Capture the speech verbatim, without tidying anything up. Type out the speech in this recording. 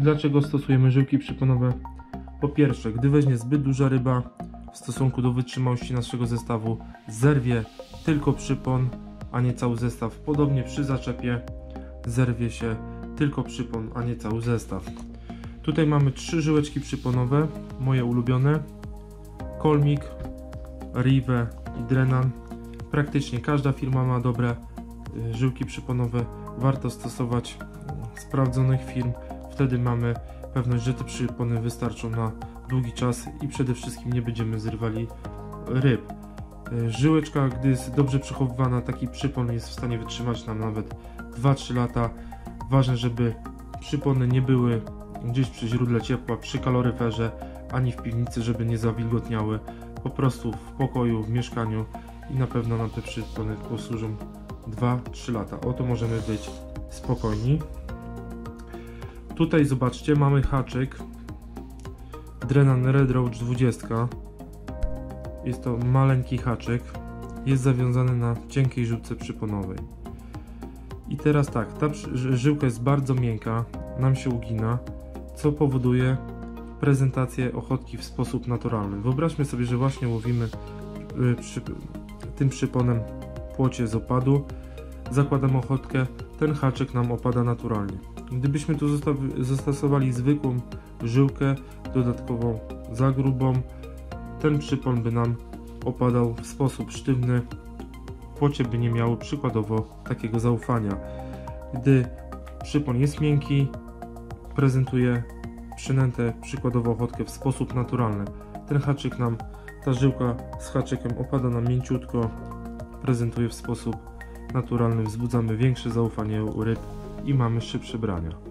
Dlaczego stosujemy żyłki przyponowe? Po pierwsze, gdy weźmie zbyt duża ryba w stosunku do wytrzymałości naszego zestawu, zerwie tylko przypon, a nie cały zestaw. Podobnie przy zaczepie zerwie się tylko przypon, a nie cały zestaw. Tutaj mamy trzy żyłeczki przyponowe, moje ulubione: Kolmik, Rive i Drenan. Praktycznie każda firma ma dobre żyłki przyponowe. Warto stosować sprawdzonych firm. Wtedy mamy pewność, że te przypony wystarczą na długi czas i przede wszystkim nie będziemy zrywali ryb. Żyłeczka, gdy jest dobrze przechowywana, taki przypon jest w stanie wytrzymać nam nawet dwa trzy lata. Ważne, żeby przypony nie były gdzieś przy źródle ciepła, przy kaloryferze, ani w piwnicy, żeby nie zawilgotniały. Po prostu w pokoju, w mieszkaniu i na pewno nam te przypony posłużą dwa trzy lata. O to możemy być spokojni. Tutaj zobaczcie, mamy haczyk Drenan Red Roach dwadzieścia. Jest to maleńki haczyk, jest zawiązany na cienkiej żyłce przyponowej. I teraz tak, ta żyłka jest bardzo miękka, nam się ugina, co powoduje prezentację ochotki w sposób naturalny. Wyobraźmy sobie, że właśnie łowimy przy, tym przyponem płocie z opadu, zakładamy ochotkę, ten haczyk nam opada naturalnie. Gdybyśmy tu zastosowali zwykłą żyłkę, dodatkową za grubą, ten przypon by nam opadał w sposób sztywny, płocie by nie miało przykładowo takiego zaufania. Gdy przypon jest miękki, prezentuje przynętę, przykładowo ochotkę w sposób naturalny. Ten haczyk nam, ta żyłka z haczykiem opada nam mięciutko, prezentuje w sposób naturalny, wzbudzamy większe zaufanie u ryb i mamy szybsze brania.